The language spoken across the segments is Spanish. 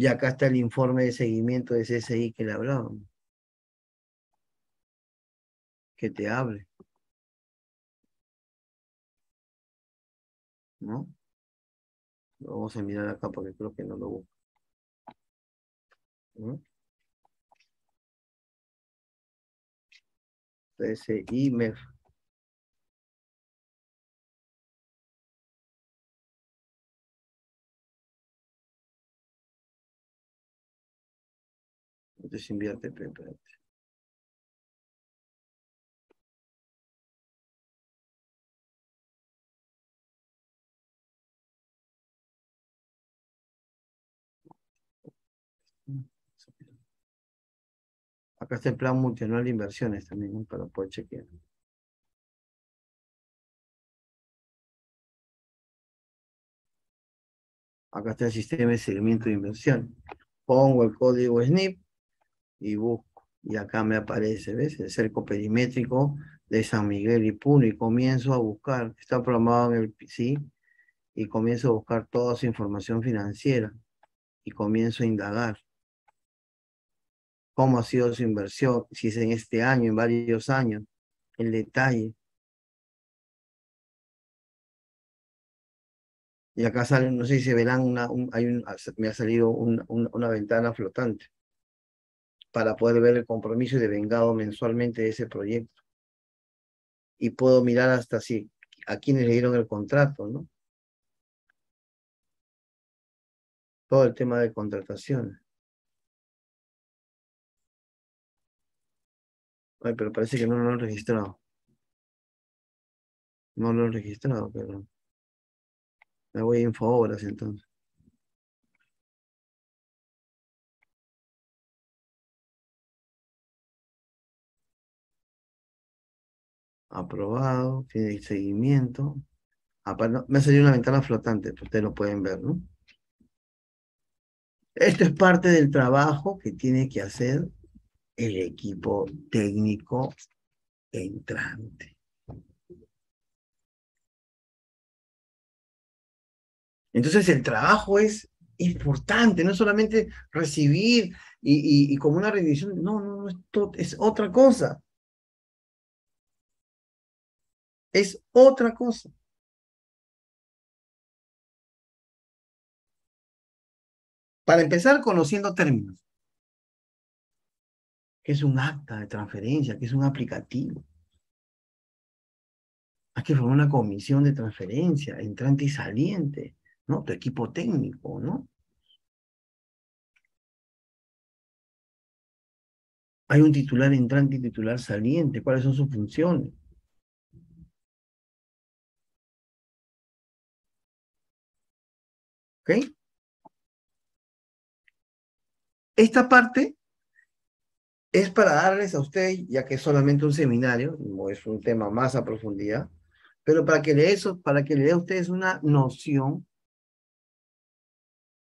Y acá está el informe de seguimiento de SSI que le hablábamos. Que te hable. ¿No? Lo vamos a mirar acá porque creo que no lo busco. ¿No? SSI MEF. Entonces invierte, espérate. Acá está el plan multianual de inversiones también, ¿no? Para poder chequear. Acá está el sistema de seguimiento de inversión. Pongo el código SNIP y busco. Y acá me aparece, ¿ves? El cerco perimétrico de San Miguel y Puno. Y comienzo a buscar. Está programado en el PC. Y comienzo a buscar toda su información financiera. Y comienzo a indagar. Cómo ha sido su inversión, si es en este año, en varios años, el detalle. Y acá sale, no sé si se verán, me ha salido una ventana flotante para poder ver el compromiso de devengado mensualmente de ese proyecto. Y puedo mirar hasta si a quienes le dieron el contrato, ¿no? Todo el tema de contrataciones. Ay, pero parece que no lo han registrado. No lo han registrado, perdón. Me voy a Infobras entonces. Aprobado, tiene seguimiento. Me ha salido una ventana flotante, pero ustedes lo pueden ver, ¿no? Esto es parte del trabajo que tiene que hacer el equipo técnico entrante. Entonces el trabajo es importante, no es solamente recibir y como una rendición, no, esto es otra cosa. Es otra cosa. Para empezar, conociendo términos. ¿Qué es un acta de transferencia? ¿Qué es un aplicativo? Hay que formar una comisión de transferencia, entrante y saliente, ¿no? Tu equipo técnico, ¿no? Hay un titular entrante y titular saliente. ¿Cuáles son sus funciones? ¿Ok? Esta parte es para darles a ustedes, ya que es solamente un seminario, no es un tema más a profundidad, pero para que le dé a ustedes una noción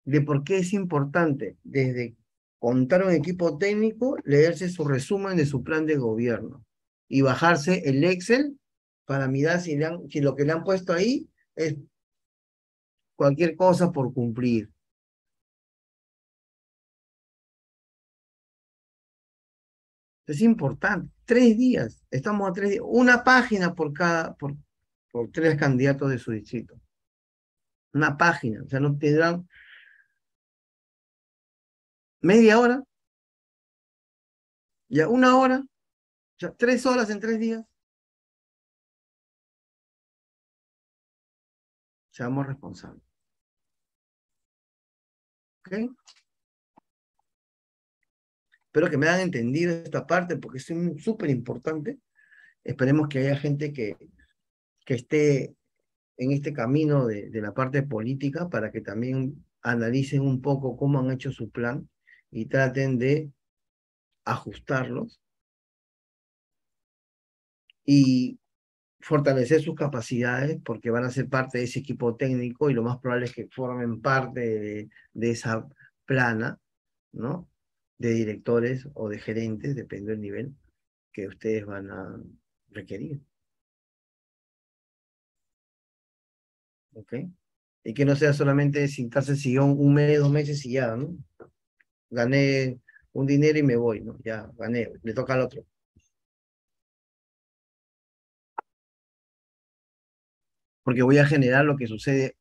de por qué es importante, desde contar un equipo técnico, leerse su resumen de su plan de gobierno y bajarse el Excel para mirar si lo que le han puesto ahí es cualquier cosa por cumplir. Es importante, 3 días, estamos a 3 días, una página por 3 candidatos de su distrito. Una página, o sea, no tendrán media hora, ya 1 hora, ya 3 horas en 3 días. Seamos responsables. ¿Ok? Espero que me hayan entendido esta parte porque es súper importante. Esperemos que haya gente que esté en este camino de la parte política para que también analicen un poco cómo han hecho su plan y traten de ajustarlos y fortalecer sus capacidades porque van a ser parte de ese equipo técnico y lo más probable es que formen parte de esa plana, ¿no? De directores o de gerentes, dependiendo del nivel que ustedes van a requerir. ¿Ok? Y que no sea solamente sentarse en sillón 1 mes, 2 meses y ya, ¿no? gané un dinero y me voy, ¿no? Ya gané, le toca al otro. Porque voy a generar lo que sucede,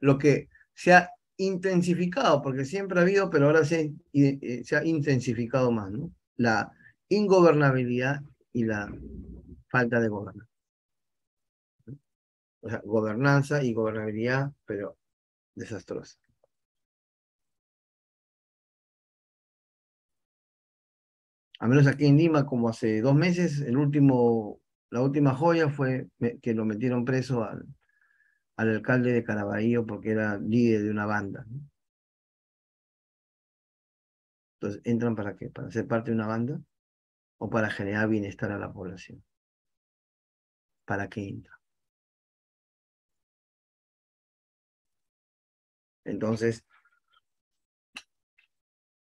lo que se ha intensificado, porque siempre ha habido, pero ahora se ha intensificado más, ¿no? La ingobernabilidad y la falta de gobernanza. O sea, gobernanza y gobernabilidad, pero desastrosa. Al menos aquí en Lima, como hace 2 meses, la última joya fue que lo metieron preso al alcalde de Carabayllo porque era líder de una banda, ¿no? Entonces, ¿entran para qué? ¿Para ser parte de una banda? ¿O para generar bienestar a la población? ¿Para qué entran? Entonces,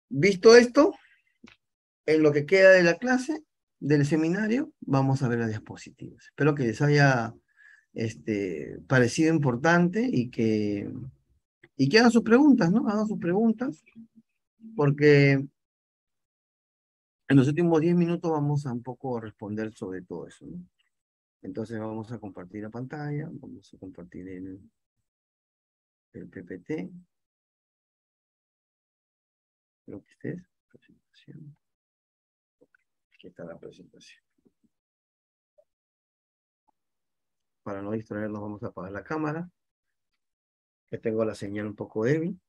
visto esto, en lo que queda de la clase, del seminario, vamos a ver las diapositivas. Espero que les haya parecido importante y que hagan sus preguntas, ¿no? Hagan sus preguntas, porque en los últimos 10 minutos vamos a un poco responder sobre todo eso, ¿no? Entonces vamos a compartir la pantalla, vamos a compartir el PPT. Creo que este es presentación. Aquí está la presentación. Para no distraernos vamos a apagar la cámara, que tengo la señal un poco débil.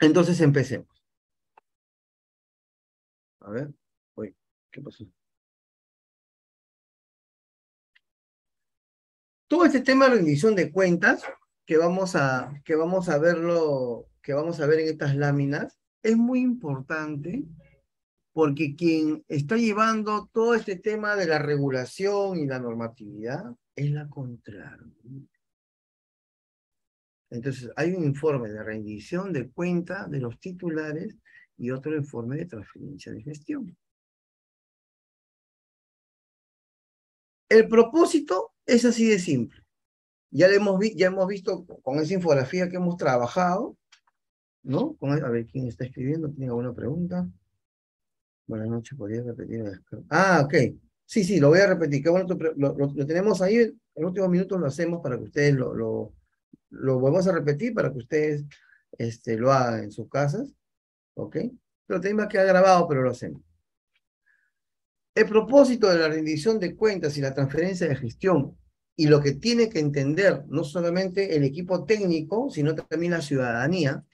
Entonces empecemos. A ver, uy, ¿qué pasó? Todo este tema de rendición de cuentas que vamos a ver en estas láminas es muy importante. Porque quien está llevando todo este tema de la regulación y la normatividad es la Contraloría. Entonces, hay un informe de rendición de cuenta de los titulares y otro informe de transferencia de gestión. El propósito es así de simple. Ya hemos visto con esa infografía que hemos trabajado, ¿no? A ver, ¿quién está escribiendo? ¿Tiene alguna pregunta? Buenas noches, ¿podrías repetir? Ah, ok. Sí, sí, lo voy a repetir. Qué bueno, lo tenemos ahí. En los últimos minutos lo hacemos para que ustedes lo volvamos a repetir, para que ustedes lo hagan en sus casas. Ok. Pero también va a quedar grabado, pero lo hacemos. El propósito de la rendición de cuentas y la transferencia de gestión, y lo que tiene que entender no solamente el equipo técnico, sino también la ciudadanía,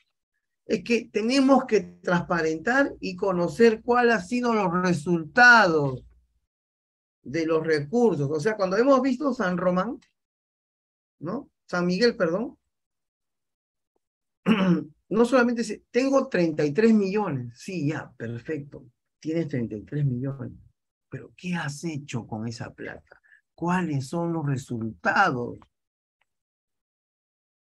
es que tenemos que transparentar y conocer cuáles han sido los resultados de los recursos. O sea, cuando hemos visto San Román, ¿no? San Miguel, perdón, no solamente tengo 33 millones, sí, ya, perfecto, tienes 33 millones, pero ¿qué has hecho con esa plata? ¿Cuáles son los resultados?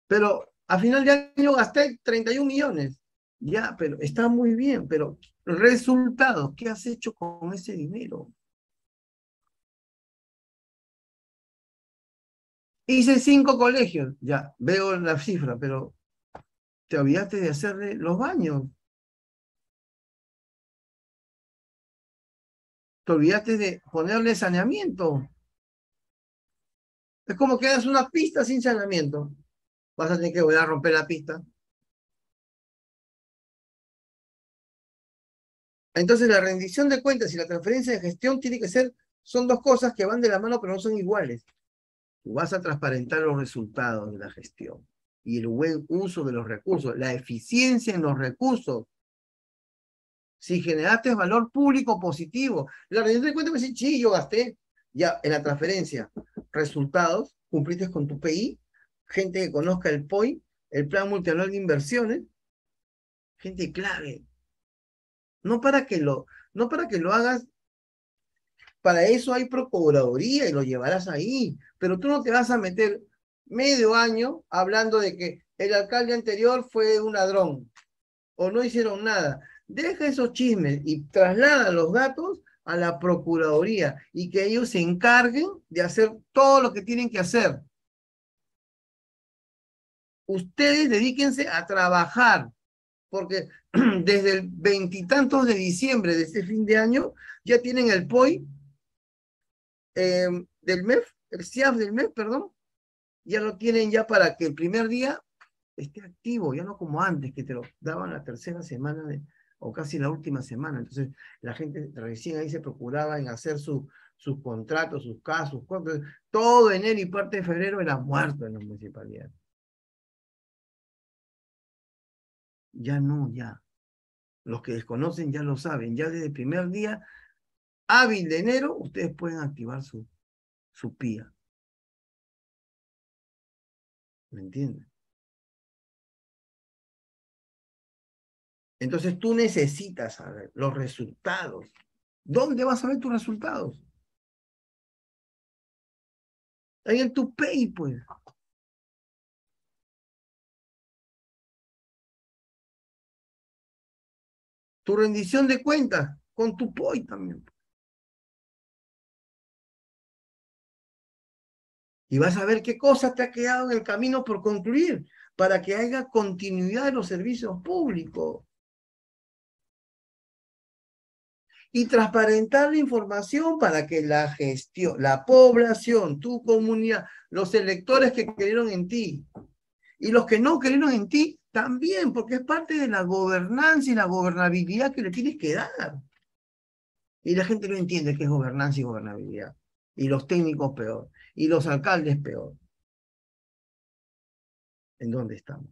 Pero a final de año gasté 31 millones. Ya, pero está muy bien, pero resultados, ¿qué has hecho con ese dinero? Hice 5 colegios, ya, veo la cifra, pero te olvidaste de hacerle los baños. Te olvidaste de ponerle saneamiento. Es como que das una pista sin saneamiento. Vas a tener que volver a romper la pista. Entonces la rendición de cuentas y la transferencia de gestión tiene que ser, son dos cosas que van de la mano pero no son iguales. Tú vas a transparentar los resultados de la gestión y el buen uso de los recursos, la eficiencia en los recursos. Si generaste valor público positivo, la rendición de cuentas me dice, sí, yo gasté. Ya, en la transferencia, resultados, cumpliste con tu PI, gente que conozca el POI, el Plan Multianual de Inversiones, gente clave. No para que lo hagas, para eso hay procuraduría y lo llevarás ahí, pero tú no te vas a meter medio año hablando de que el alcalde anterior fue un ladrón o no hicieron nada. Deja esos chismes y traslada los datos a la procuraduría y que ellos se encarguen de hacer todo lo que tienen que hacer. Ustedes dedíquense a trabajar, porque desde el veintitantos de diciembre de este fin de año ya tienen el POI del MEF, el CIAF del MEF, perdón, ya lo tienen ya para que el primer día esté activo, ya no como antes, que te lo daban la tercera semana o casi la última semana. Entonces la gente recién ahí se procuraba en hacer sus contratos, sus casos, todo enero y parte de febrero era muerto en la municipalidad. Ya no, ya. Los que desconocen ya lo saben. Ya desde el primer día hábil de enero, ustedes pueden activar su PIA. ¿Me entienden? Entonces tú necesitas saber los resultados. ¿Dónde vas a ver tus resultados? Ahí en tu PEI, pues. Tu rendición de cuentas con tu POI también. Y vas a ver qué cosa te ha quedado en el camino por concluir para que haya continuidad de los servicios públicos. Y transparentar la información para que la gestión, la población, tu comunidad, los electores que creyeron en ti y los que no creyeron en ti, también, porque es parte de la gobernanza y la gobernabilidad que le tienes que dar. Y la gente no entiende qué es gobernanza y gobernabilidad. Y los técnicos peor. Y los alcaldes peor. ¿En dónde estamos?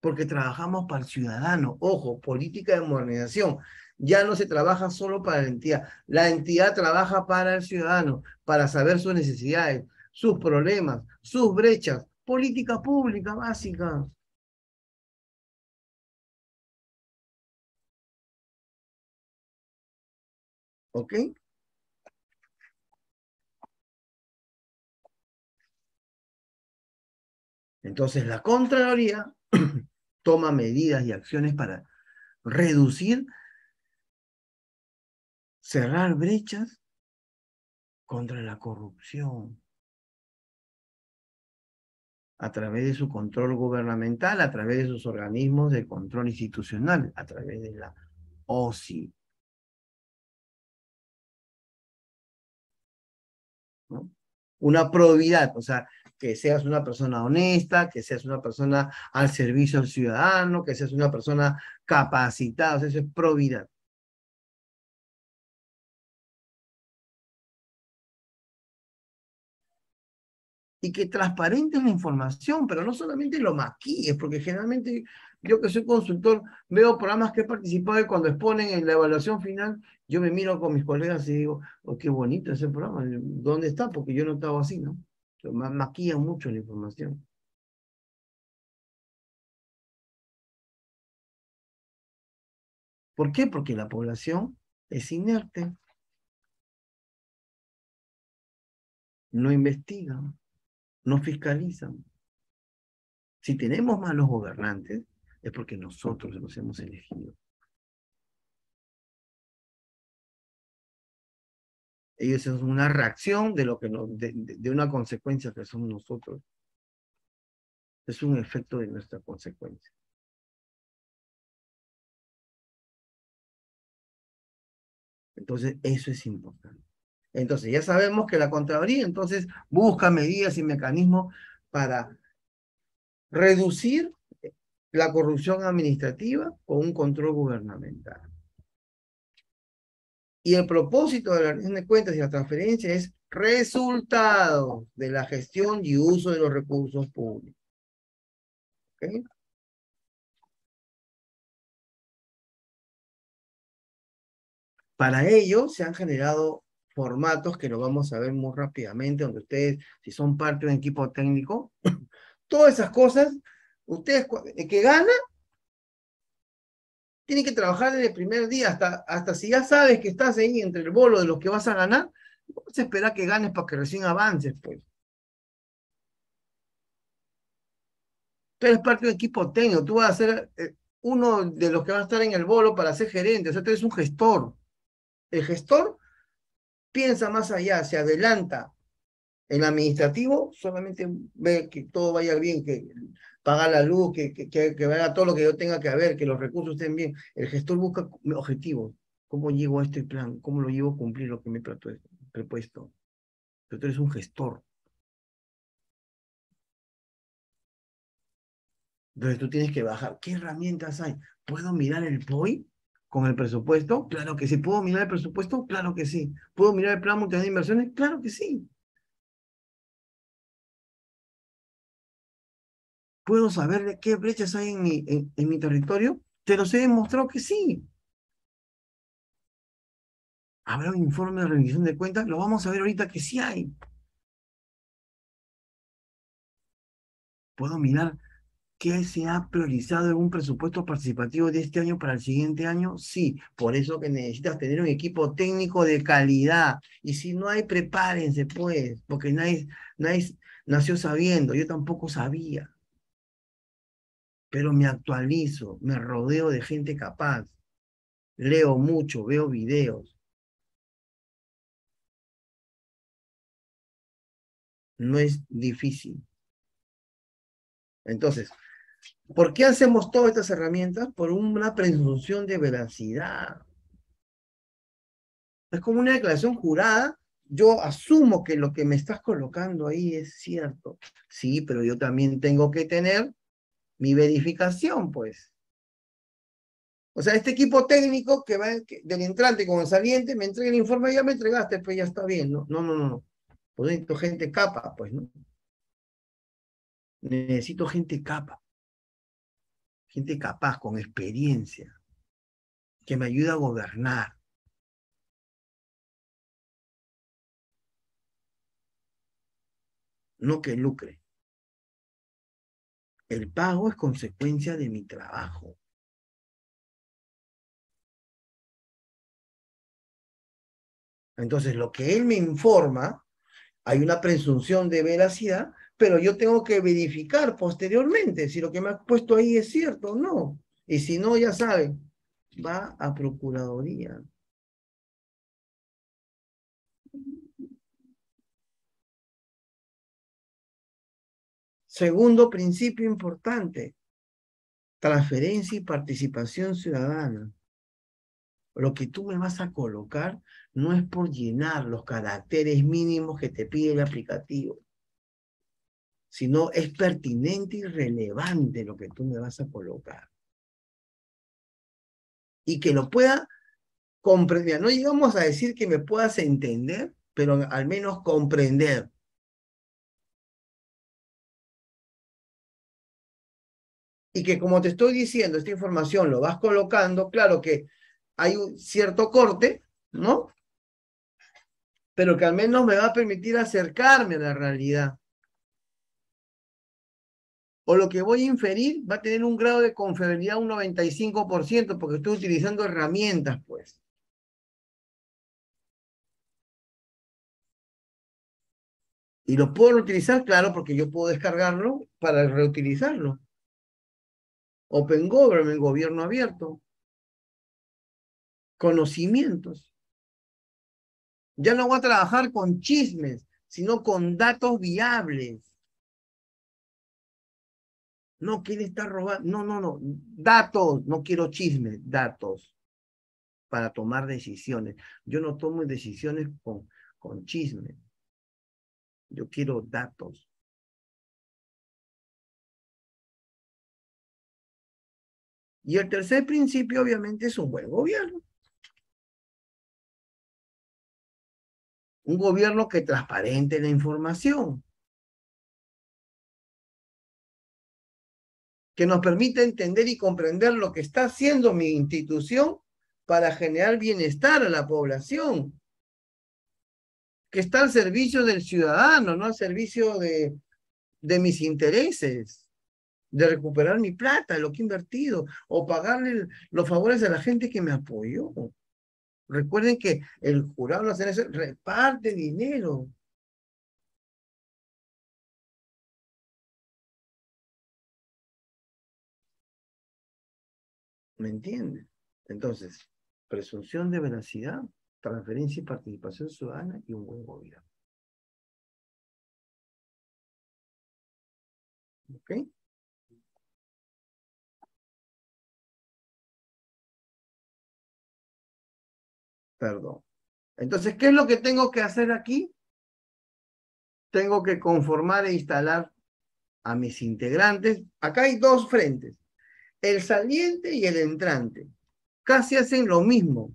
Porque trabajamos para el ciudadano. Ojo, política de modernización. Ya no se trabaja solo para la entidad. La entidad trabaja para el ciudadano, para saber sus necesidades, sus problemas, sus brechas. Política pública básica. ¿Ok? Entonces la Contraloría toma medidas y acciones para reducir, cerrar brechas contra la corrupción. A través de su control gubernamental, a través de sus organismos de control institucional, a través de la OCI. ¿No? Una probidad, o sea, que seas una persona honesta, que seas una persona al servicio del ciudadano, que seas una persona capacitada, o sea, eso es probidad. Y que transparente la información, pero no solamente lo maquilles, porque generalmente yo que soy consultor veo programas que he participado y cuando exponen en la evaluación final, yo me miro con mis colegas y digo, oh, qué bonito ese programa, ¿dónde está? Porque yo no estaba así, ¿no? Maquillan mucho la información. ¿Por qué? Porque la población es inerte. No investiga. No fiscalizan. Si tenemos malos gobernantes, es porque nosotros los hemos elegido. Ellos son una reacción de lo que de una consecuencia que somos nosotros. Es un efecto de nuestra consecuencia. Entonces, eso es importante. Entonces, ya sabemos que la Contraloría, entonces, busca medidas y mecanismos para reducir la corrupción administrativa con un control gubernamental. Y el propósito de la rendición de cuentas y la transferencia es resultado de la gestión y uso de los recursos públicos. ¿Okay? Para ello se han generado formatos que lo vamos a ver muy rápidamente, donde ustedes, si son parte de un equipo técnico, todas esas cosas, ustedes, el que gana, tienen que trabajar desde el primer día, hasta si ya sabes que estás ahí entre el bolo de los que vas a ganar, vas a esperar que ganes para que recién avances, pues. Tú eres parte de un equipo técnico, tú vas a ser uno de los que va a estar en el bolo para ser gerente, o sea, tú eres un gestor. El gestor piensa más allá, se adelanta en administrativo, solamente ve que todo vaya bien, que paga la luz, que haga todo lo que yo tenga que haber, que los recursos estén bien. El gestor busca objetivos. ¿Cómo llego a este plan? ¿Cómo lo llevo a cumplir lo que me he propuesto? Pero tú eres un gestor. Entonces tú tienes que bajar. ¿Qué herramientas hay? ¿Puedo mirar el POI con el presupuesto? Claro que sí. ¿Puedo mirar el presupuesto? Claro que sí. ¿Puedo mirar el plan multianual de inversiones? Claro que sí. ¿Puedo saber qué brechas hay en mi territorio? Te los he demostrado que sí. ¿Habrá un informe de rendición de cuentas? Lo vamos a ver ahorita que sí hay. ¿Puedo mirar qué se ha priorizado en un presupuesto participativo de este año para el siguiente año? Sí, por eso que necesitas tener un equipo técnico de calidad. Y si no hay, prepárense pues, porque nadie nació sabiendo, yo tampoco sabía. Pero me actualizo, me rodeo de gente capaz. Leo mucho, veo videos. No es difícil. Entonces, ¿por qué hacemos todas estas herramientas? Por una presunción de veracidad. Es como una declaración jurada. Yo asumo que lo que me estás colocando ahí es cierto. Sí, pero yo también tengo que tener mi verificación, pues. O sea, este equipo técnico que va del entrante con el saliente, me entrega el informe, ya me entregaste, pues ya está bien, ¿no? No. Pues necesito gente capa, pues, ¿no? Necesito gente capa. Gente capaz, con experiencia. Que me ayude a gobernar. No que lucre. El pago es consecuencia de mi trabajo. Entonces, lo que él me informa, hay una presunción de veracidad, pero yo tengo que verificar posteriormente si lo que me ha puesto ahí es cierto o no. Y si no, ya saben, va a Procuraduría. Segundo principio importante, transferencia y participación ciudadana. Lo que tú me vas a colocar no es por llenar los caracteres mínimos que te pide el aplicativo, sino es pertinente y relevante lo que tú me vas a colocar. Y que lo pueda comprender. No llegamos a decir que me puedas entender, pero al menos comprender. Y que como te estoy diciendo, esta información lo vas colocando, claro que hay un cierto corte, ¿no? Pero que al menos me va a permitir acercarme a la realidad. O lo que voy a inferir va a tener un grado de confiabilidad un 95%, porque estoy utilizando herramientas, pues. Y lo puedo utilizar, claro, porque yo puedo descargarlo para reutilizarlo. Open Government, gobierno abierto. Conocimientos. Ya no voy a trabajar con chismes, sino con datos viables. No, ¿quién está robando? No. Datos, no quiero chismes, datos. Para tomar decisiones. Yo no tomo decisiones con chismes. Yo quiero datos. Y el tercer principio, obviamente, es un buen gobierno. Un gobierno que transparente la información. Que nos permita entender y comprender lo que está haciendo mi institución para generar bienestar a la población. Que está al servicio del ciudadano, no al servicio de mis intereses. De recuperar mi plata, lo que he invertido, o pagarle los favores a la gente que me apoyó. Recuerden que el jurado de la CNC reparte dinero. ¿Me entienden? Entonces, presunción de veracidad, transferencia y participación ciudadana y un buen gobierno. ¿Ok? Perdón. Entonces, ¿qué es lo que tengo que hacer aquí? Tengo que conformar e instalar a mis integrantes. Acá hay dos frentes, el saliente y el entrante. Casi hacen lo mismo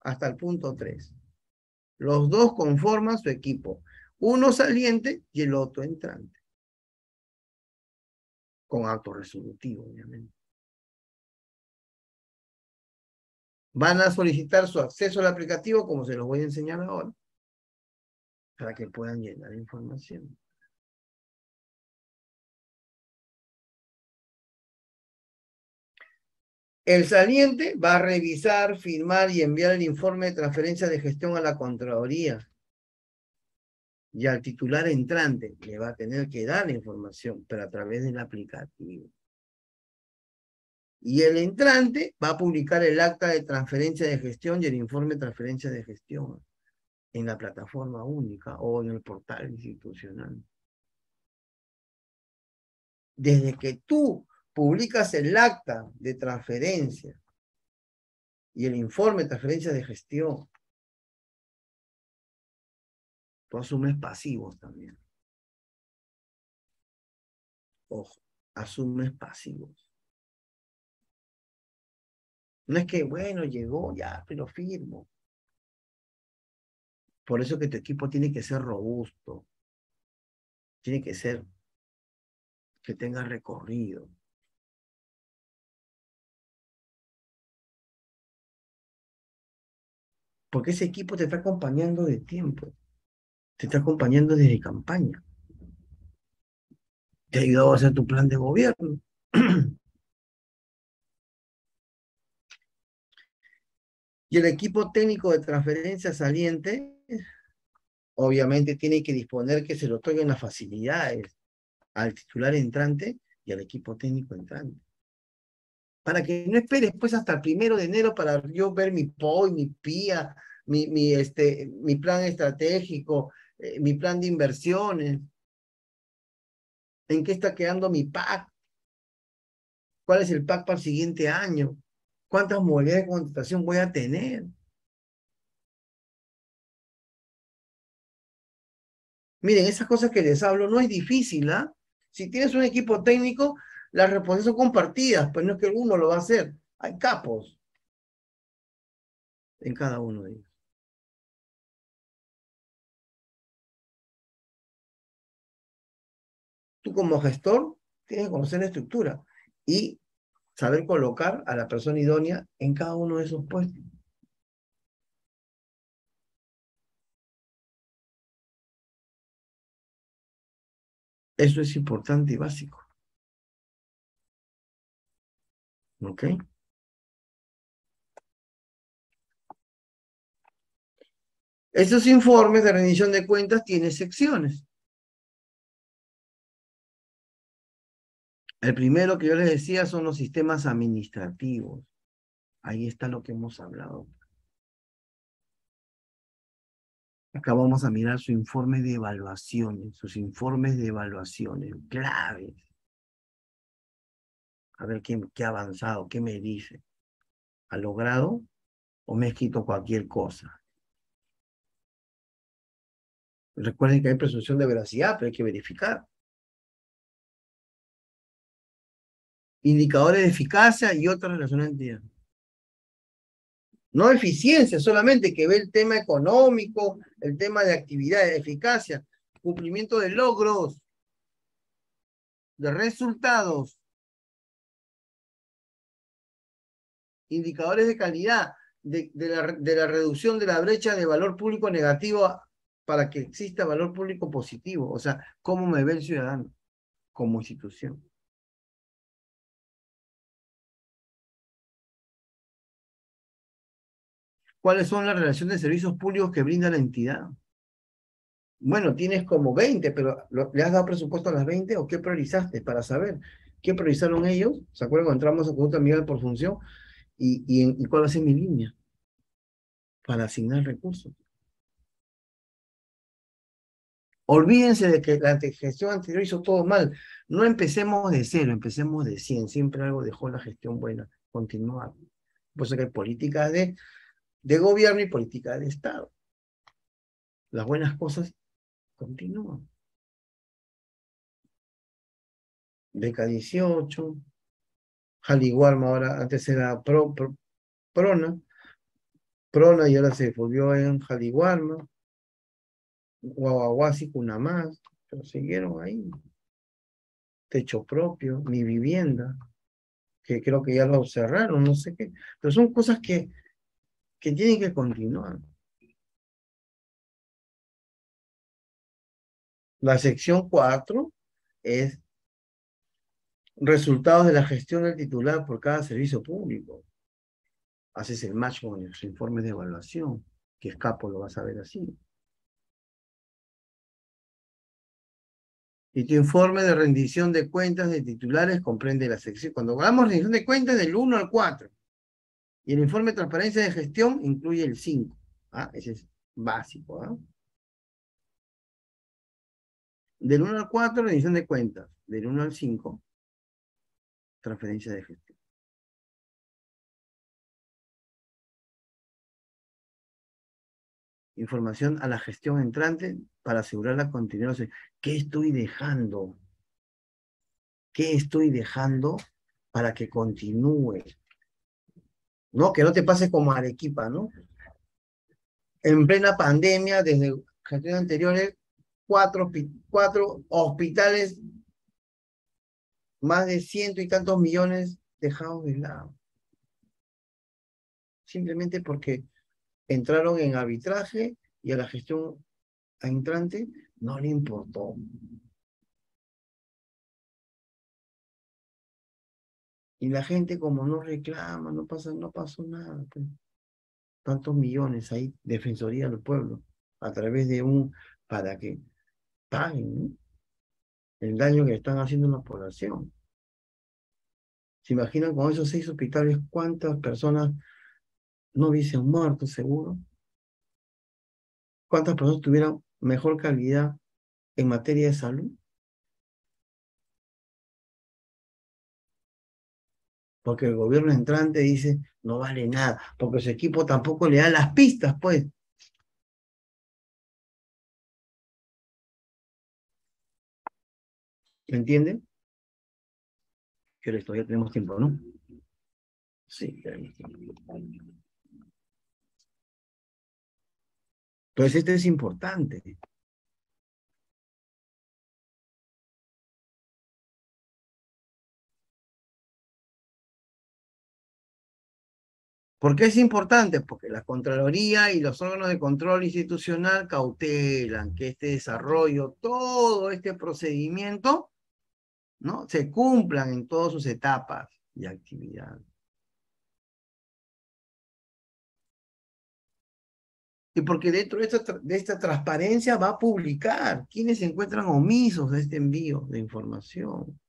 hasta el punto 3. Los dos conforman su equipo. Uno saliente y el otro entrante. Con acto resolutivo, obviamente. Van a solicitar su acceso al aplicativo, como se los voy a enseñar ahora, para que puedan llenar información. El saliente va a revisar, firmar y enviar el informe de transferencia de gestión a la Contraloría. Y al titular entrante le va a tener que dar la información, pero a través del aplicativo. Y el entrante va a publicar el acta de transferencia de gestión y el informe de transferencia de gestión en la plataforma única o en el portal institucional. Desde que tú publicas el acta de transferencia y el informe de transferencia de gestión, tú asumes pasivos también. Ojo, asumes pasivos. No es que, bueno, llegó, ya, pero firmo. Por eso que tu equipo tiene que ser robusto. Tiene que ser que tenga recorrido. Porque ese equipo te está acompañando de tiempo. Te está acompañando desde campaña. Te ha ayudado a hacer tu plan de gobierno. Y el equipo técnico de transferencia saliente, obviamente tiene que disponer que se le otorguen las facilidades al titular entrante y al equipo técnico entrante. Para que no esperes pues hasta el 1 de enero para yo ver mi POI, mi PIA, mi plan estratégico, mi plan de inversiones. ¿En qué está quedando mi PAC? ¿Cuál es el PAC para el siguiente año? ¿Cuántas modalidades de contratación voy a tener? Miren, esas cosas que les hablo no es difícil, ¿ah? Si tienes un equipo técnico, las responsabilidades son compartidas, pues no es que uno lo va a hacer. Hay capos en cada uno de ellos. Tú como gestor tienes que conocer la estructura y saber colocar a la persona idónea en cada uno de esos puestos. Eso es importante y básico. ¿Ok? Estos informes de rendición de cuentas tienen secciones. El primero que yo les decía son los sistemas administrativos. Ahí está lo que hemos hablado. Acá vamos a mirar su informe de evaluaciones, sus informes de evaluaciones claves. A ver qué ha avanzado, qué me dice. ¿Ha logrado o me ha escrito cualquier cosa? Recuerden que hay presunción de veracidad, pero hay que verificar. Indicadores de eficacia y otras relacionantes. No eficiencia, solamente que ve el tema económico, el tema de actividad, de eficacia, cumplimiento de logros, de resultados, indicadores de calidad, de la reducción de la brecha de valor público negativo para que exista valor público positivo. O sea, cómo me ve el ciudadano como institución. ¿Cuáles son las relaciones de servicios públicos que brinda la entidad? Bueno, tienes como 20, pero ¿le has dado presupuesto a las 20 o qué priorizaste? Para saber qué priorizaron ellos. ¿Se acuerdan cuando entramos a Consulta Miguel por función? ¿Y cuál va a ser mi línea? Para asignar recursos. Olvídense de que la gestión anterior hizo todo mal. No empecemos de cero, empecemos de 100. Siempre algo dejó la gestión buena. Continuar. Por eso que hay políticas de de gobierno y política de Estado. Las buenas cosas continúan. Beca 18, Qali Warma, ahora antes era Prona y ahora se volvió en Qali Warma, Guaguaguasi, una más, pero siguieron ahí. Techo propio, mi vivienda, que creo que ya lo cerraron, no sé qué, pero son cosas que tienen que continuar. La sección 4 es resultados de la gestión del titular por cada servicio público. Haces el match con los informes de evaluación, que escapo lo vas a ver así. Y tu informe de rendición de cuentas de titulares comprende la sección. Cuando hablamos de rendición de cuentas, del 1 al 4. Y el informe de transparencia de gestión incluye el 5. ¿Ah? Ese es básico. ¿Ah? Del 1 al 4, rendición de cuentas. Del 1 al 5, transferencia de gestión. Información a la gestión entrante para asegurar la continuidad. ¿Qué estoy dejando? ¿Qué estoy dejando para que continúe? No, que no te pase como Arequipa, ¿no? En plena pandemia, desde gestiones anteriores, cuatro hospitales, más de 100 y tantos millones dejados de lado. Simplemente porque entraron en arbitraje y a la gestión entrante no le importó. Y la gente, como no reclama, no pasó nada. Tantos millones ahí, Defensoría del Pueblo, a través de para que paguen, ¿no?, el daño que están haciendo en la población. ¿Se imaginan con esos 6 hospitales cuántas personas no hubiesen muerto seguro? ¿Cuántas personas tuvieran mejor calidad en materia de salud? Porque el gobierno entrante dice, no vale nada, porque su equipo tampoco le da las pistas, pues. ¿Me entienden? Creo que todavía tenemos tiempo, ¿no? Sí, tenemos tiempo. Entonces, este es importante. ¿Por qué es importante? Porque la Contraloría y los órganos de control institucional cautelan que este desarrollo, todo este procedimiento, ¿no?, se cumplan en todas sus etapas y actividades. Y porque dentro de esta transparencia va a publicar quienes se encuentran omisos de este envío de información.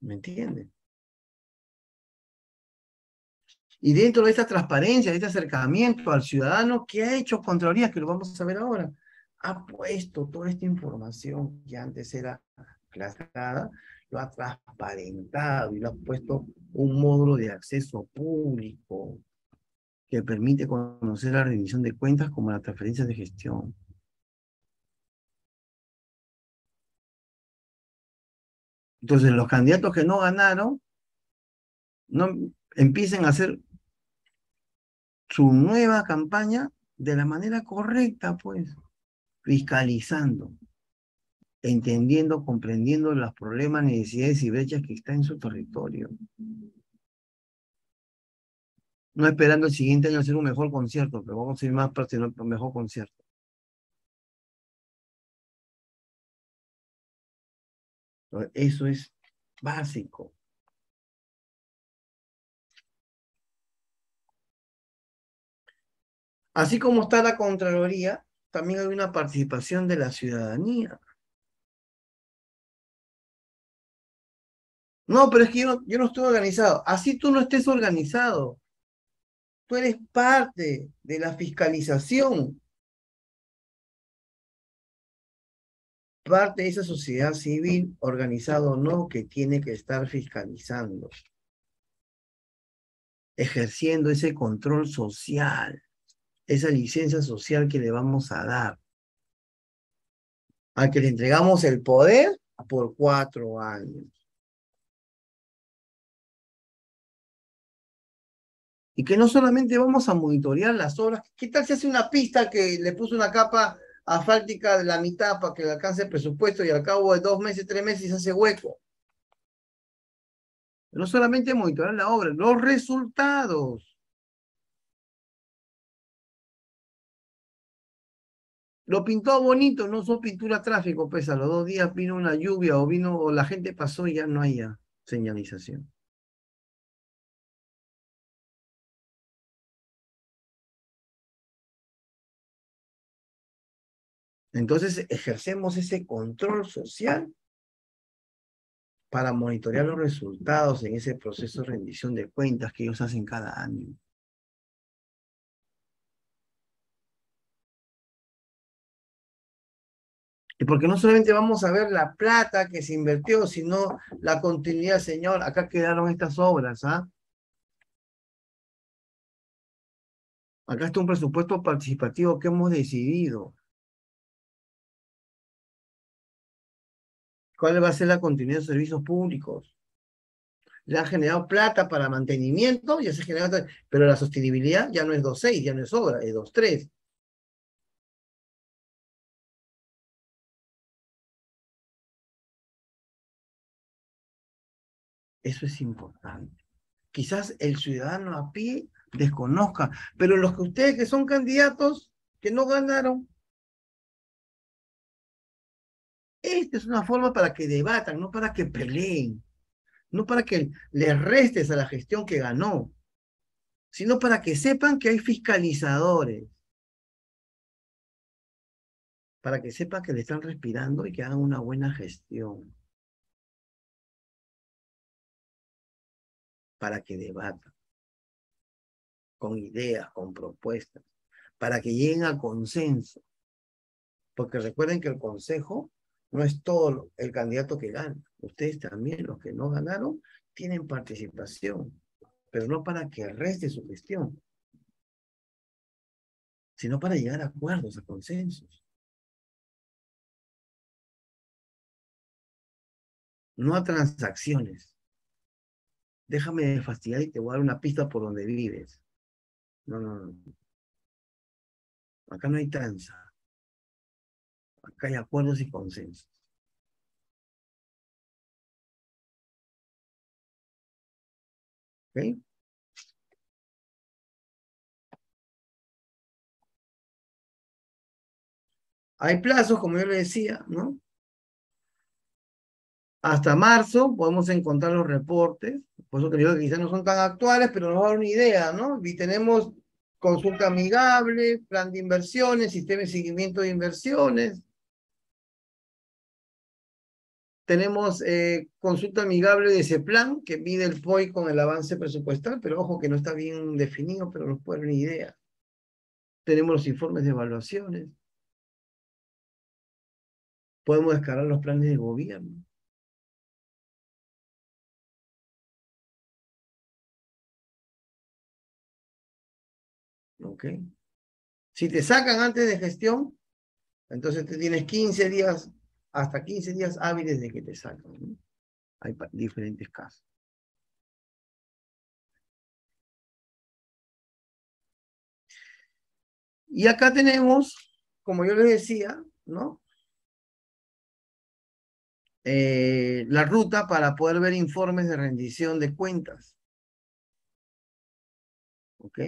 ¿Me entienden? Y dentro de esta transparencia, de este acercamiento al ciudadano, ¿qué ha hecho Contraloría? Que lo vamos a ver ahora. Ha puesto toda esta información que antes era aclarada, lo ha transparentado y lo ha puesto un módulo de acceso público que permite conocer la rendición de cuentas como las transferencias de gestión. Entonces, los candidatos que no ganaron, no empiecen a hacer su nueva campaña de la manera correcta, pues, fiscalizando, entendiendo, comprendiendo los problemas, necesidades y brechas que está en su territorio. No esperando el siguiente año hacer un mejor concierto, pero vamos a ir más para hacer un mejor concierto. Eso es básico. Así como está la Contraloría, también hay una participación de la ciudadanía. No, pero es que yo no estoy organizado. Así tú no estés organizado. Tú eres parte de la fiscalización. parte de esa sociedad civil, organizada o no, que tiene que estar fiscalizando, ejerciendo ese control social, esa licencia social que le vamos a dar, a que le entregamos el poder por 4 años. Y que no solamente vamos a monitorear las obras. ¿Qué tal si hace una pista que le puso una capa asfáltica de la mitad para que le alcance el presupuesto y al cabo de 2 meses, 3 meses se hace hueco? No solamente monitorear la obra, los resultados. Lo pintó bonito, no son pintura tráfico, pues a los 2 días vino una lluvia o vino o la gente pasó y ya no hay señalización. Entonces, ejercemos ese control social para monitorear los resultados en ese proceso de rendición de cuentas que ellos hacen cada año. Y porque no solamente vamos a ver la plata que se invirtió, sino la continuidad, señor, acá quedaron estas obras, ¿ah? Acá está un presupuesto participativo que hemos decidido. ¿Cuál va a ser la continuidad de servicios públicos? Le han generado plata para mantenimiento, ya se genera, pero la sostenibilidad ya no es 2.6, ya no es obra, es 2.3. Eso es importante. Quizás el ciudadano a pie desconozca, pero los que ustedes que son candidatos, que no ganaron, esta es una forma para que debatan, no para que peleen, no para que les restes a la gestión que ganó, sino para que sepan que hay fiscalizadores, para que sepan que le están respirando y que hagan una buena gestión, para que debatan con ideas, con propuestas, para que lleguen a consenso, porque recuerden que el Consejo no es todo el candidato que gana. Ustedes también, los que no ganaron, tienen participación, pero no para que reste su gestión, sino para llegar a acuerdos, a consensos. No a transacciones. Déjame fastidiar y te voy a dar una pista por donde vives. No, no, no. Acá no hay tranza. Acá hay acuerdos y consensos. ¿Ok? Hay plazos, como yo le decía, ¿no? Hasta marzo podemos encontrar los reportes. Por eso creo que quizás no son tan actuales, pero nos va a dar una idea, ¿no? Y tenemos consulta amigable, plan de inversiones, sistema de seguimiento de inversiones. Tenemos consulta amigable de ese plan que mide el POI con el avance presupuestal, pero ojo que no está bien definido, pero nos puede dar una idea. Tenemos los informes de evaluaciones. Podemos descargar los planes de gobierno. Ok. Si te sacan antes de gestión, entonces te tienes 15 días... hasta 15 días hábiles de que te sacan, ¿no? Hay diferentes casos. Y acá tenemos, como yo les decía, ¿no? La ruta para poder ver informes de rendición de cuentas. ¿Ok?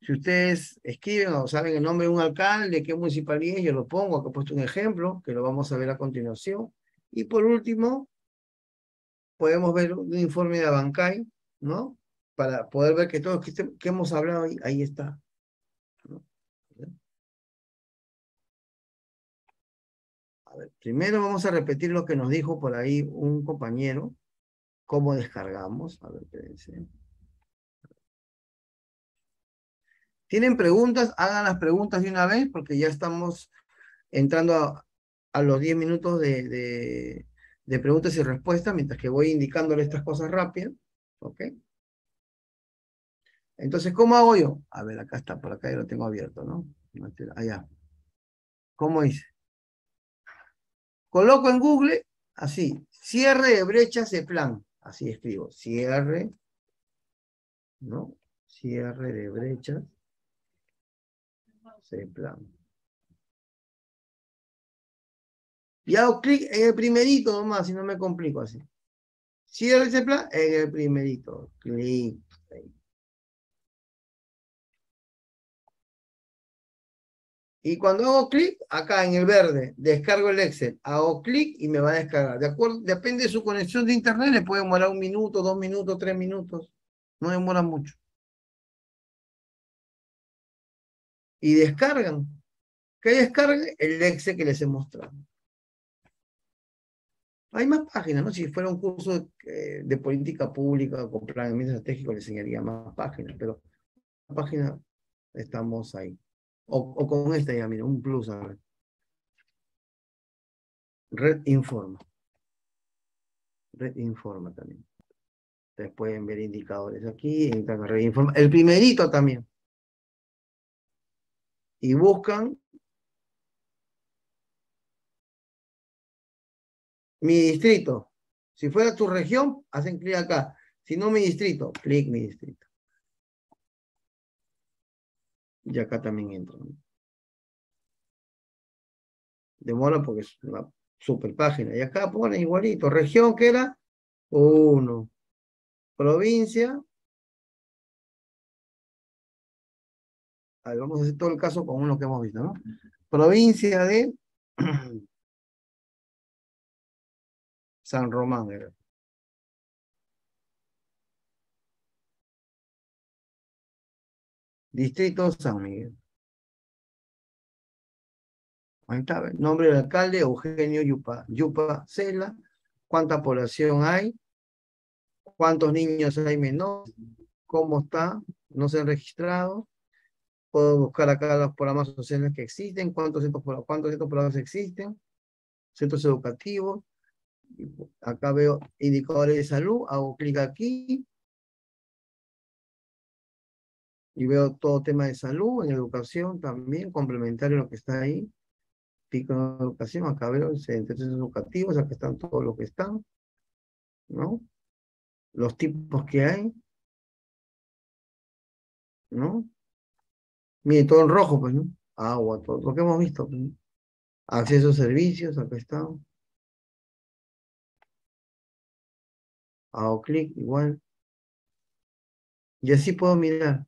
Si ustedes escriben o saben el nombre de un alcalde, qué municipalidad, yo lo pongo, acá he puesto un ejemplo, que lo vamos a ver a continuación. Y por último, podemos ver un informe de Abancay, ¿no? Para poder ver que todo lo que hemos hablado ahí está, ¿no? A ver, primero vamos a repetir lo que nos dijo por ahí un compañero, cómo descargamos. A ver, espérense. ¿Tienen preguntas? Hagan las preguntas de una vez porque ya estamos entrando a los 10 minutos de preguntas y respuestas, mientras que voy indicándole estas cosas rápidas, ¿ok? Entonces, ¿cómo hago yo? A ver, acá está, por acá yo lo tengo abierto, ¿no? Allá. ¿Cómo hice? Coloco en Google, así, cierre de brechas de plan. Así escribo, cierre, ¿no? Cierre de brechas de plan. Y hago clic en el primerito nomás, si no me complico así. Cierre de plan en el primerito. Clic. Y cuando hago clic, acá en el verde, descargo el Excel. Hago clic y me va a descargar. De acuerdo, depende de su conexión de internet, le puede demorar 1 minuto, 2 minutos, 3 minutos. No demora mucho. Y descargan. ¿Qué descargue? El Excel que les he mostrado. Hay más páginas, ¿no? Si fuera un curso de política pública o con planeamiento estratégico, le enseñaría más páginas, pero la página estamos ahí. O con esta ya, mira, un plus, a ver. Red Informa. Red Informa también. Ustedes pueden ver indicadores aquí, entran a Red Informa. El primerito también. Y buscan mi distrito. Si fuera tu región, hacen clic acá. Si no, mi distrito, clic mi distrito. Y acá también entro. Demora porque es una super página. Y acá ponen igualito. Región que era 1. Provincia. A ver, vamos a hacer todo el caso con uno que hemos visto, ¿no? Provincia de San Román era. Distrito San Miguel. Ahí está, ¿ves? Nombre del alcalde, Eugenio Yupacela. ¿Cuánta población hay? ¿Cuántos niños hay menores? ¿Cómo está? ¿No se han registrado? Puedo buscar acá los programas sociales que existen. ¿Cuántos centros poblados existen? Centros educativos. Acá veo indicadores de salud. Hago clic aquí. Y veo todo tema de salud, en educación también, complementario a lo que está ahí. Pico en educación, acá veo centros educativos, acá están todos los que están, ¿no? Los tipos que hay, ¿no? Miren, todo en rojo, pues, ¿no? Agua, todo lo que hemos visto, pues, ¿no? Acceso a servicios, acá están. Hago clic, igual. Y así puedo mirar.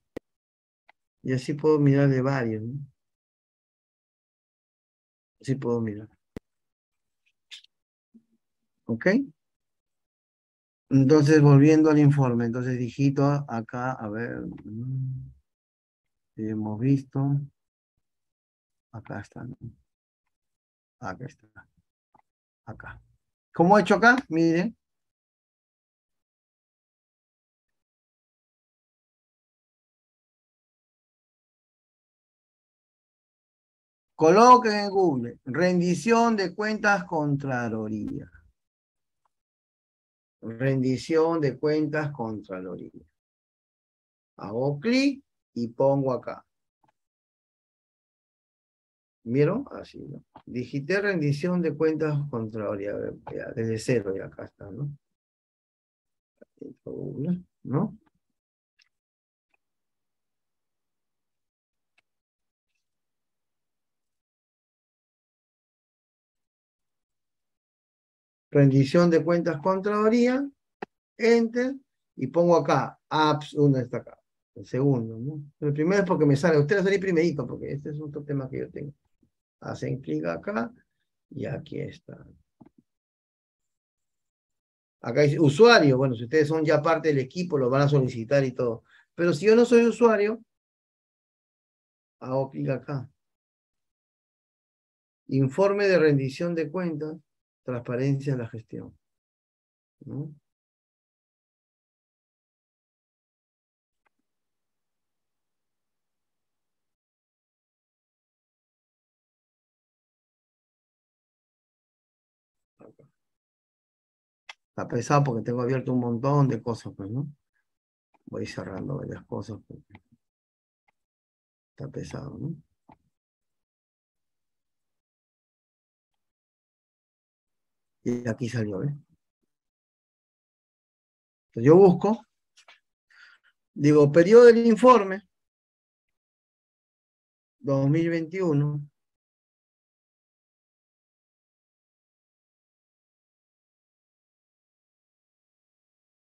Y así puedo mirar de varios, ¿no? Así puedo mirar. ¿Ok? Entonces, volviendo al informe. Entonces, digito acá, a ver. Hemos visto. Acá está, ¿no? Acá está. Acá. ¿Cómo he hecho acá? Miren. Coloquen en Google, rendición de cuentas Contraloría. Rendición de cuentas Contraloría. Hago clic y pongo acá. ¿Vieron? Así, ¿no? Digité rendición de cuentas Contraloría. Ya, desde cero ya acá está, ¿no? Google, ¿no? Rendición de cuentas Contraloría, enter, y pongo acá, apps, uno está acá, el segundo, ¿no? El primero es porque me sale, ustedes salí primerito, porque este es otro tema que yo tengo. Hacen clic acá, y aquí está. Acá dice usuario, bueno, si ustedes son ya parte del equipo, lo van a solicitar y todo. Pero si yo no soy usuario, hago clic acá. Informe de rendición de cuentas. Transparencia en la gestión, ¿no? Está pesado porque tengo abierto un montón de cosas, pues, ¿no? Voy cerrando varias cosas. Pues. Está pesado, ¿no? Y aquí salió, ¿eh? Entonces yo busco, digo, periodo del informe, 2021.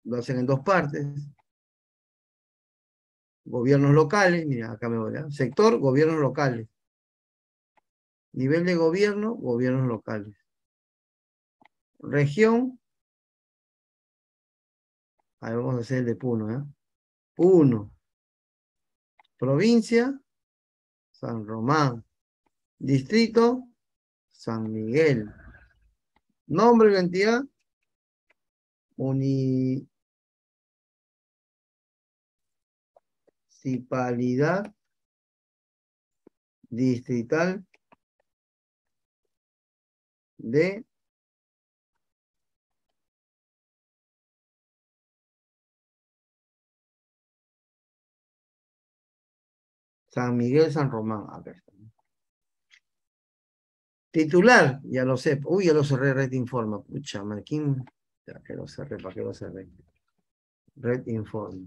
Lo hacen en dos partes. Gobiernos locales, mira, acá me voy a... Sector, gobiernos locales. Nivel de gobierno, gobiernos locales. Región. Ahí vamos a hacer el de Puno, ¿eh? Puno. Provincia, San Román. Distrito, San Miguel. Nombre de la entidad, Municipalidad Distrital de San Miguel, San Román. Acá está. Titular, ya lo sé. Uy, ya lo cerré, Red Informa. Pucha, Marquín. Ya que lo cerré, ¿para qué lo cerré? Red Informa.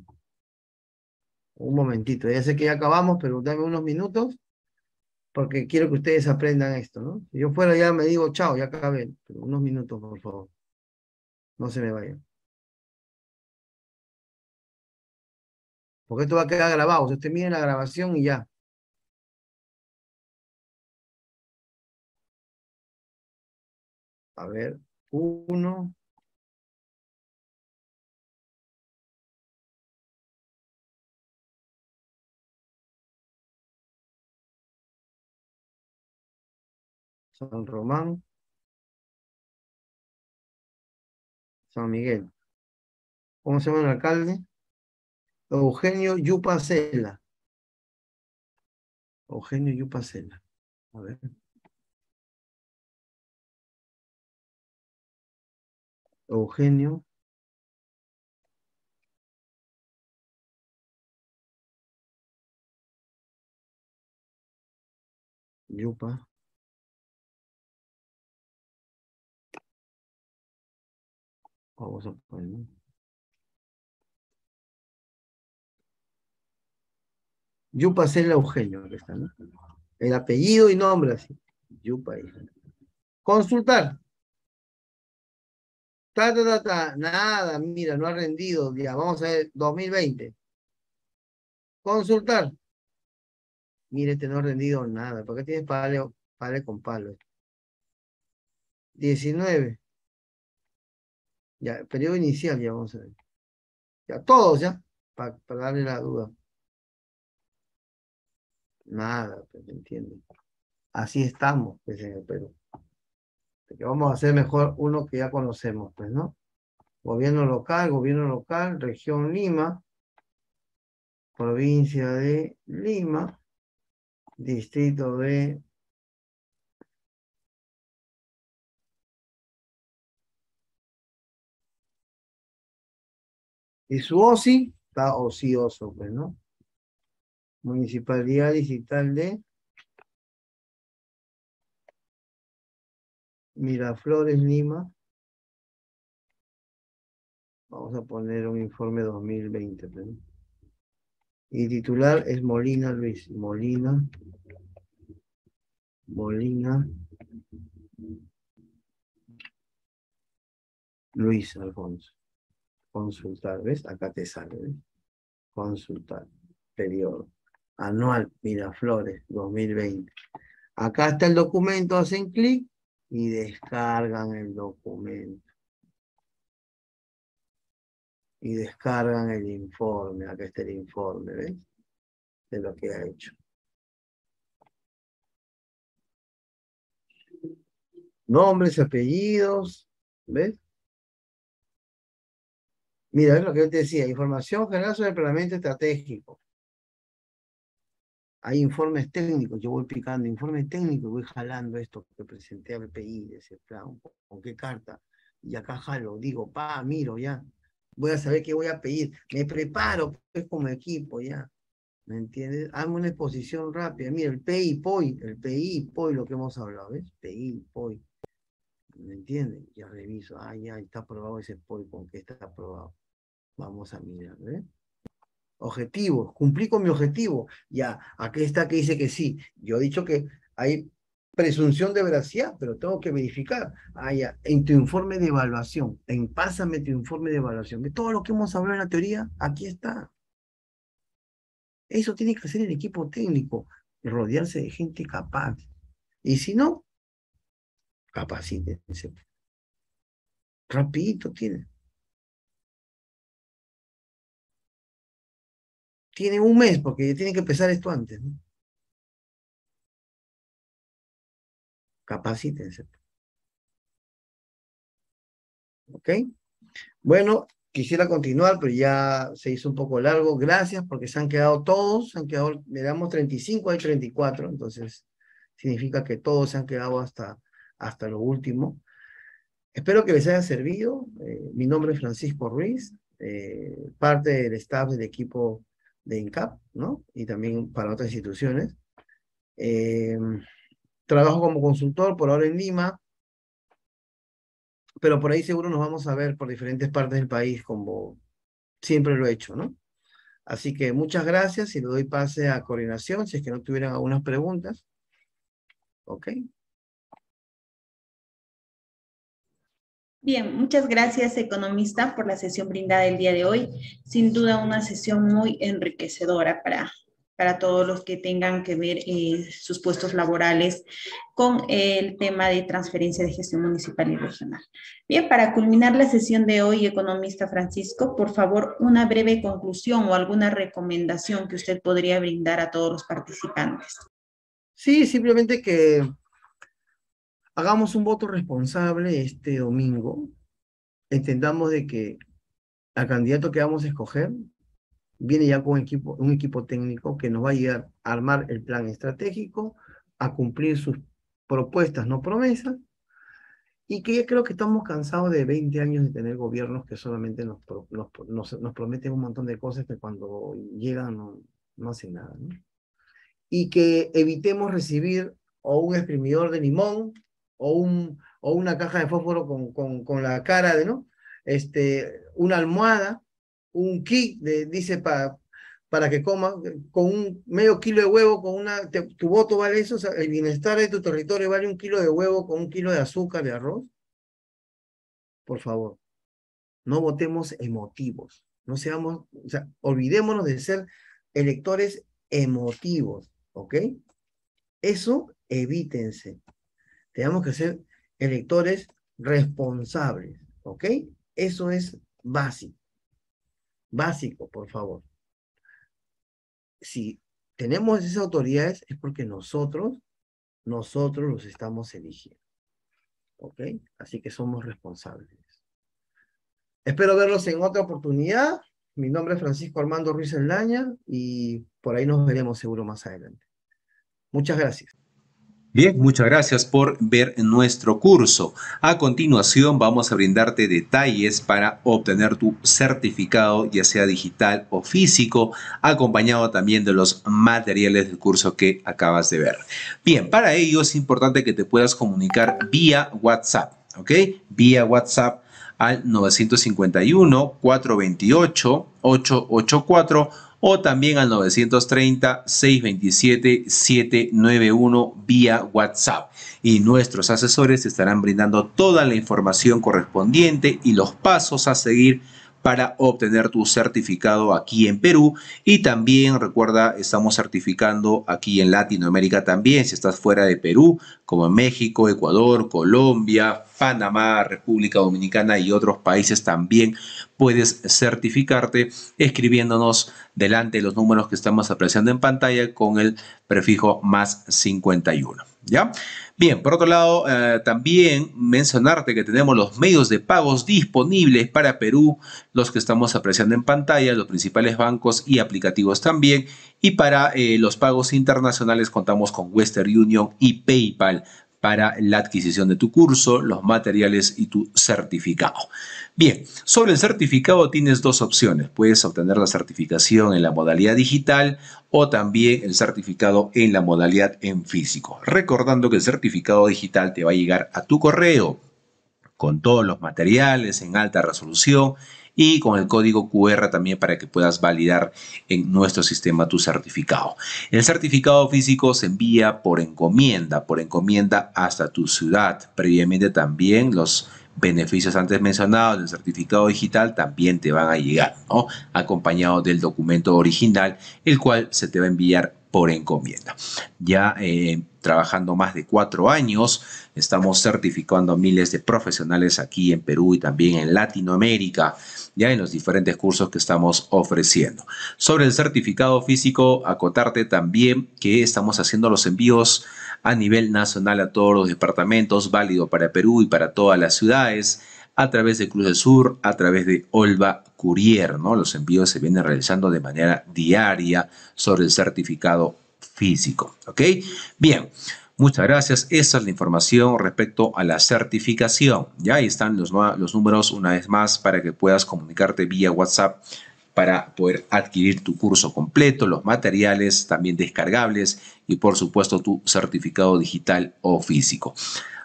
Un momentito, ya sé que ya acabamos, pero dame unos minutos, porque quiero que ustedes aprendan esto, ¿no? Si yo fuera ya me digo, chao, ya acabé, pero unos minutos, por favor. No se me vayan. Porque esto va a quedar grabado, ustedes miren la grabación y ya. A ver, uno... San Román, San Miguel. ¿Cómo se llama el alcalde? Eugenio Yupacela. Eugenio Yupacela. A ver. Eugenio Yupa. Vamos a ponerlo. Yupacela Eugenio, que está, ¿no? El apellido y nombre, así. Yupa. Consultar. Nada, mira, no ha rendido. Ya, vamos a ver, 2020. Consultar. Mire, este no ha rendido nada. ¿Por qué tienes palo con palo? 19. Ya, el periodo inicial, ya vamos a ver. Ya, todos, ya, para darle la duda. Nada, pues, entiendo. Así estamos, pues, en el Perú. Porque vamos a hacer mejor uno que ya conocemos, pues, ¿no? Gobierno local, región Lima, provincia de Lima, distrito de... Y su OCI está ocioso, pues, ¿no? Municipalidad Digital de Miraflores, Lima. Vamos a poner un informe 2020, pues, ¿no? Y titular es Molina Luis. Molina. Luis Alfonso. Consultar, ¿ves? Acá te sale, ¿ves? Consultar, periodo, anual, Miraflores, 2020. Acá está el documento, hacen clic y descargan el documento. Y descargan el informe, acá está el informe, ¿ves? De lo que ha hecho. Nombres, apellidos, ¿ves? Mira, es lo que yo te decía, información general sobre el planeamiento estratégico. Hay informes técnicos, yo voy picando informes técnicos, voy jalando esto que presenté al PI de ese plan, con qué carta, y acá jalo, digo, miro ya, voy a saber qué voy a pedir, me preparo pues como equipo ya, ¿me entiendes? Hago una exposición rápida, mira, el PI, POI, el PI, POI, lo que hemos hablado, ¿ves? PI, POI, ¿me entiendes? Ya reviso, ya está aprobado ese POI, ¿con qué está aprobado? Vamos a mirar, ¿ves? Objetivo, cumplí con mi objetivo, ya, aquí está que dice que sí, yo he dicho que hay presunción de veracidad, pero tengo que verificar, ya, en tu informe de evaluación, pásame tu informe de evaluación, de todo lo que hemos hablado en la teoría, aquí está. Eso tiene que hacer el equipo técnico, rodearse de gente capaz, y si no, capacítense, rapidito tiene. Tienen un mes, porque tienen que empezar esto antes, ¿no? Capacítense. ¿Ok? Bueno, quisiera continuar, pero ya se hizo un poco largo. Gracias, porque se han quedado todos, le damos 35, hay 34, entonces significa que todos se han quedado hasta lo último. Espero que les haya servido. Mi nombre es Francisco Ruiz, parte del staff del equipo de INCAP, ¿no? Y también para otras instituciones. Trabajo como consultor por ahora en Lima, pero por ahí seguro nos vamos a ver por diferentes partes del país, como siempre lo he hecho, ¿no? Así que muchas gracias y le doy pase a coordinación, si es que no tuvieran algunas preguntas. ¿Ok? Bien, muchas gracias, economista, por la sesión brindada el día de hoy. Sin duda, una sesión muy enriquecedora para todos los que tengan que ver sus puestos laborales con el tema de transferencia de gestión municipal y regional. Bien, para culminar la sesión de hoy, economista Francisco, por favor, una breve conclusión o alguna recomendación que usted podría brindar a todos los participantes. Sí, simplemente que hagamos un voto responsable este domingo, entendamos de que al candidato que vamos a escoger viene ya con un equipo técnico que nos va a ayudar a armar el plan estratégico, a cumplir sus propuestas, no promesas, y que ya creo que estamos cansados de 20 años de tener gobiernos que solamente nos prometen un montón de cosas que cuando llegan no hacen nada, ¿no? Y que evitemos recibir o un exprimidor de limón, o una caja de fósforo con la cara de, ¿no? Una almohada, un kit, dice, para que comas, con un medio kilo de huevo, tu voto vale eso, o sea, el bienestar de tu territorio vale un kilo de huevo con un kilo de azúcar, de arroz. Por favor, no votemos emotivos, no seamos, o sea, olvidémonos de ser electores emotivos, ¿ok? Eso evítense. Tenemos que ser electores responsables, ¿ok? Eso es básico. Básico, por favor. Si tenemos esas autoridades es porque nosotros los estamos eligiendo, ¿ok? Así que somos responsables. Espero verlos en otra oportunidad. Mi nombre es Francisco Armando Ruiz Ellaña y por ahí nos veremos seguro más adelante. Muchas gracias. Bien, muchas gracias por ver nuestro curso. A continuación vamos a brindarte detalles para obtener tu certificado, ya sea digital o físico, acompañado también de los materiales del curso que acabas de ver. Bien, para ello es importante que te puedas comunicar vía WhatsApp, ¿ok? Vía WhatsApp al 951-428-884 o también al 930-627-791 vía WhatsApp. Y nuestros asesores estarán brindando toda la información correspondiente y los pasos a seguir para obtener tu certificado aquí en Perú. Y también recuerda, estamos certificando aquí en Latinoamérica también, si estás fuera de Perú, como en México, Ecuador, Colombia, Panamá, República Dominicana y otros países también puedes certificarte escribiéndonos delante de los números que estamos apreciando en pantalla con el prefijo +51. ¿Ya? Bien, por otro lado, también mencionarte que tenemos los medios de pagos disponibles para Perú, los que estamos apreciando en pantalla, los principales bancos y aplicativos también. Y para los pagos internacionales contamos con Western Union y PayPal para la adquisición de tu curso, los materiales y tu certificado. Bien, sobre el certificado tienes dos opciones. Puedes obtener la certificación en la modalidad digital o también el certificado en la modalidad en físico. Recordando que el certificado digital te va a llegar a tu correo con todos los materiales en alta resolución y con el código QR también para que puedas validar en nuestro sistema tu certificado. El certificado físico se envía por encomienda hasta tu ciudad. Previamente también los beneficios antes mencionados del certificado digital también te van a llegar, ¿no? Acompañado del documento original, el cual se te va a enviar por encomienda. Ya trabajando más de 4 años, estamos certificando a miles de profesionales aquí en Perú y también en Latinoamérica, ya en los diferentes cursos que estamos ofreciendo. Sobre el certificado físico, acotarte también que estamos haciendo los envíos a nivel nacional a todos los departamentos, válido para Perú y para todas las ciudades, a través de Cruz del Sur, a través de Olva Courier, ¿no? Los envíos se vienen realizando de manera diaria sobre el certificado físico, ¿ok? Bien, muchas gracias. Esa es la información respecto a la certificación. Ya ahí están los números una vez más para que puedas comunicarte vía WhatsApp para poder adquirir tu curso completo, los materiales también descargables y por supuesto tu certificado digital o físico.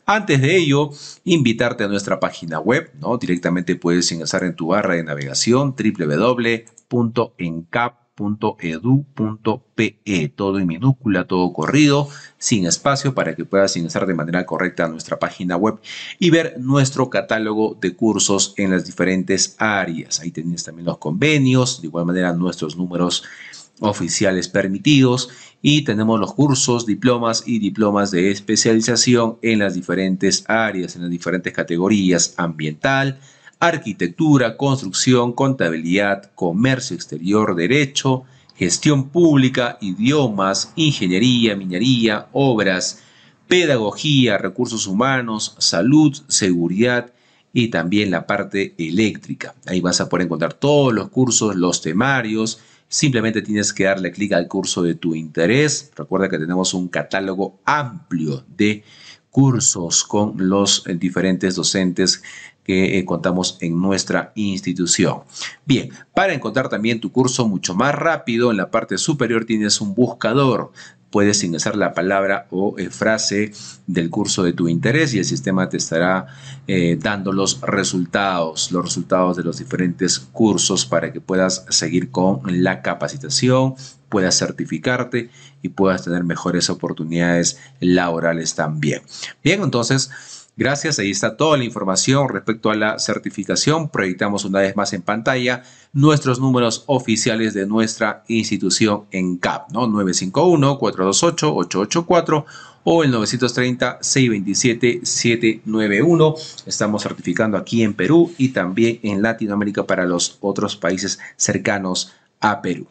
Antes de ello, invitarte a nuestra página web, ¿no? Directamente puedes ingresar en tu barra de navegación www.encap.edu.pe, todo en minúscula, todo corrido, sin espacio, para que puedas ingresar de manera correcta a nuestra página web y ver nuestro catálogo de cursos en las diferentes áreas. Ahí tienes también los convenios, de igual manera nuestros números oficiales permitidos, y tenemos los cursos, diplomas y diplomas de especialización en las diferentes áreas, en las diferentes categorías: ambiental, arquitectura, construcción, contabilidad, comercio exterior, derecho, gestión pública, idiomas, ingeniería, minería, obras, pedagogía, recursos humanos, salud, seguridad y también la parte eléctrica. Ahí vas a poder encontrar todos los cursos, los temarios. Simplemente tienes que darle clic al curso de tu interés. Recuerda que tenemos un catálogo amplio de cursos con los diferentes docentes que contamos en nuestra institución. Bien, para encontrar también tu curso mucho más rápido, en la parte superior tienes un buscador. Puedes ingresar la palabra o frase del curso de tu interés y el sistema te estará dando los resultados de los diferentes cursos para que puedas seguir con la capacitación, puedas certificarte y puedas tener mejores oportunidades laborales también. Bien, entonces, gracias, ahí está toda la información respecto a la certificación. Proyectamos una vez más en pantalla nuestros números oficiales de nuestra institución ENCAP, ¿no? 951-428-884 o el 930-627-791. Estamos certificando aquí en Perú y también en Latinoamérica para los otros países cercanos a Perú.